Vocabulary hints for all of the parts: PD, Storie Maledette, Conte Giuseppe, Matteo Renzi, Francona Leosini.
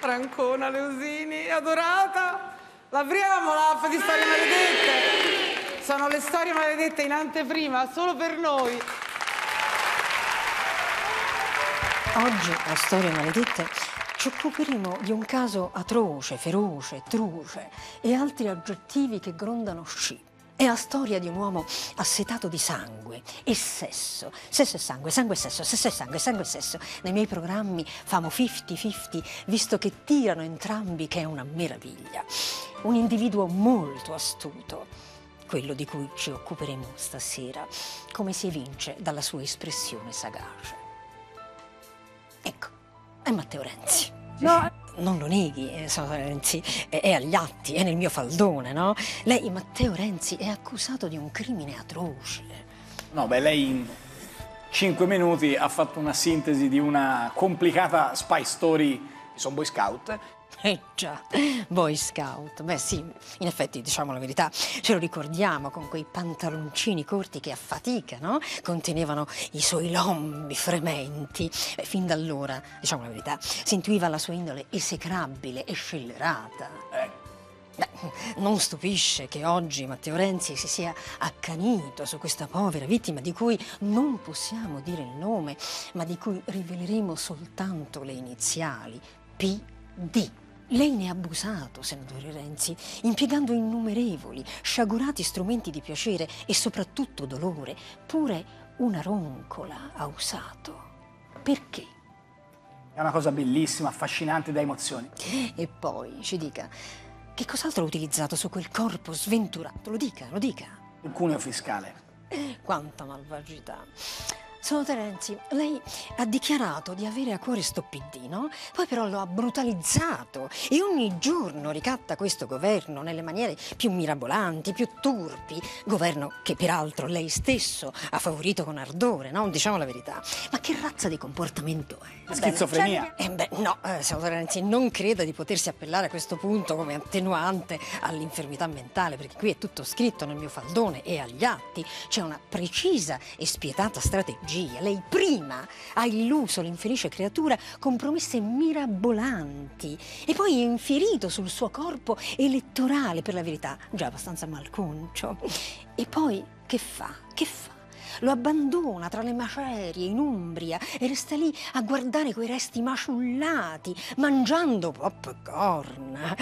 Francona Leosini, adorata. L'avriamo l'app di Storie Maledette. Sono le Storie Maledette in anteprima, solo per noi. Oggi a Storie Maledette ci occuperemo di un caso atroce, feroce, truce e altri aggettivi che grondano sci. È la storia di un uomo assetato di sangue e sesso. Sesso e sangue, sangue e sesso, sesso e sangue, sangue e sesso. Nei miei programmi famo 50-50, visto che tirano entrambi, che è una meraviglia. Un individuo molto astuto, quello di cui ci occuperemo stasera, come si evince dalla sua espressione sagace. Ecco, è Matteo Renzi. No. Non lo neghi, Renzi è agli atti, è nel mio faldone, no? Lei, Matteo Renzi, è accusato di un crimine atroce. No, beh, lei in 5 minuti ha fatto una sintesi di una complicata spy story. Sono Boy Scout? Già, Boy Scout. Beh sì, in effetti, diciamo la verità, ce lo ricordiamo con quei pantaloncini corti che a fatica, no? Contenevano i suoi lombi frementi. Beh, fin da allora, diciamo la verità, si intuiva la sua indole esecrabile e scellerata. Beh, non stupisce che oggi Matteo Renzi si sia accanito su questa povera vittima di cui non possiamo dire il nome, ma di cui riveleremo soltanto le iniziali, PD. Lei ne ha abusato, senatore Renzi, impiegando innumerevoli, sciagurati strumenti di piacere e soprattutto dolore. Pure una roncola ha usato. Perché? È una cosa bellissima, affascinante, da emozioni. E poi, ci dica, che cos'altro ha utilizzato su quel corpo sventurato? Lo dica, lo dica. Il cuneo fiscale. Quanta malvagità. Senatore Renzi, lei ha dichiarato di avere a cuore sto PD, no? Poi però lo ha brutalizzato e ogni giorno ricatta questo governo nelle maniere più mirabolanti, più turpi, governo che peraltro lei stesso ha favorito con ardore, no? Diciamo la verità. Ma che razza di comportamento è? Schizofrenia. No, senatore Renzi, non creda di potersi appellare a questo punto come attenuante all'infermità mentale, perché qui è tutto scritto nel mio faldone e agli atti. C'è una precisa e spietata strategia. Lei prima ha illuso l'infelice creatura con promesse mirabolanti e poi è infierito sul suo corpo elettorale, per la verità già abbastanza malconcio. E poi che fa? Che fa? Lo abbandona tra le macerie in Umbria e resta lì a guardare quei resti maciullati, mangiando popcorn.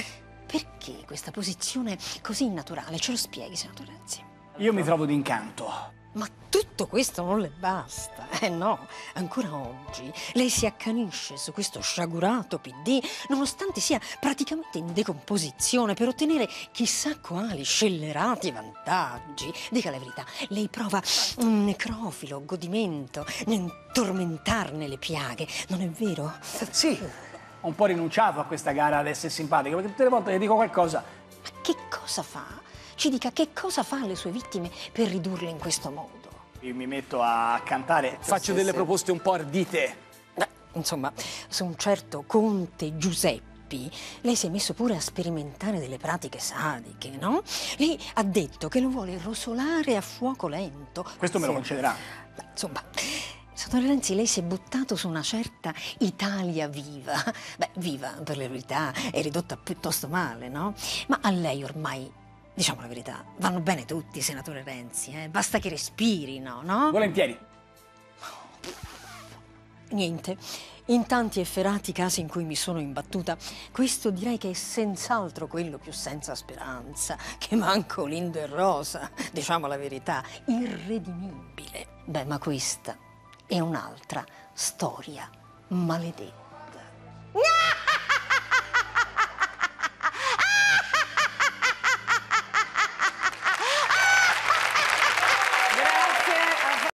Perché questa posizione così innaturale? Ce lo spieghi, senatore Renzi. Io mi trovo d'incanto. Ma tutto questo non le basta, eh no, ancora oggi lei si accanisce su questo sciagurato PD nonostante sia praticamente in decomposizione per ottenere chissà quali scellerati vantaggi. Dica la verità, lei prova un necrofilo godimento nel tormentarne le piaghe, non è vero? Sì, ho un po' rinunciato a questa gara ad essere simpatica perché tutte le volte le dico qualcosa. Ma che cosa fa? Ci dica che cosa fa alle sue vittime per ridurle in questo modo. Io mi metto a cantare, faccio delle proposte un po' ardite. Insomma, su un certo Conte Giuseppe, lei si è messo pure a sperimentare delle pratiche sadiche, no? Lei ha detto che lo vuole rosolare a fuoco lento. Questo me lo concederà. Insomma, senatore Renzi, lei si è buttato su una certa Italia viva. Beh, viva, per la verità, è ridotta piuttosto male, no? Ma a lei ormai, diciamo la verità, vanno bene tutti, senatore Renzi, eh? Basta che respirino, no? Volentieri. Niente. In tanti efferati casi in cui mi sono imbattuta, questo direi che è senz'altro quello più senza speranza, che manco lindo e rosa, diciamo la verità, irredimibile. Beh, ma questa è un'altra storia maledetta. No!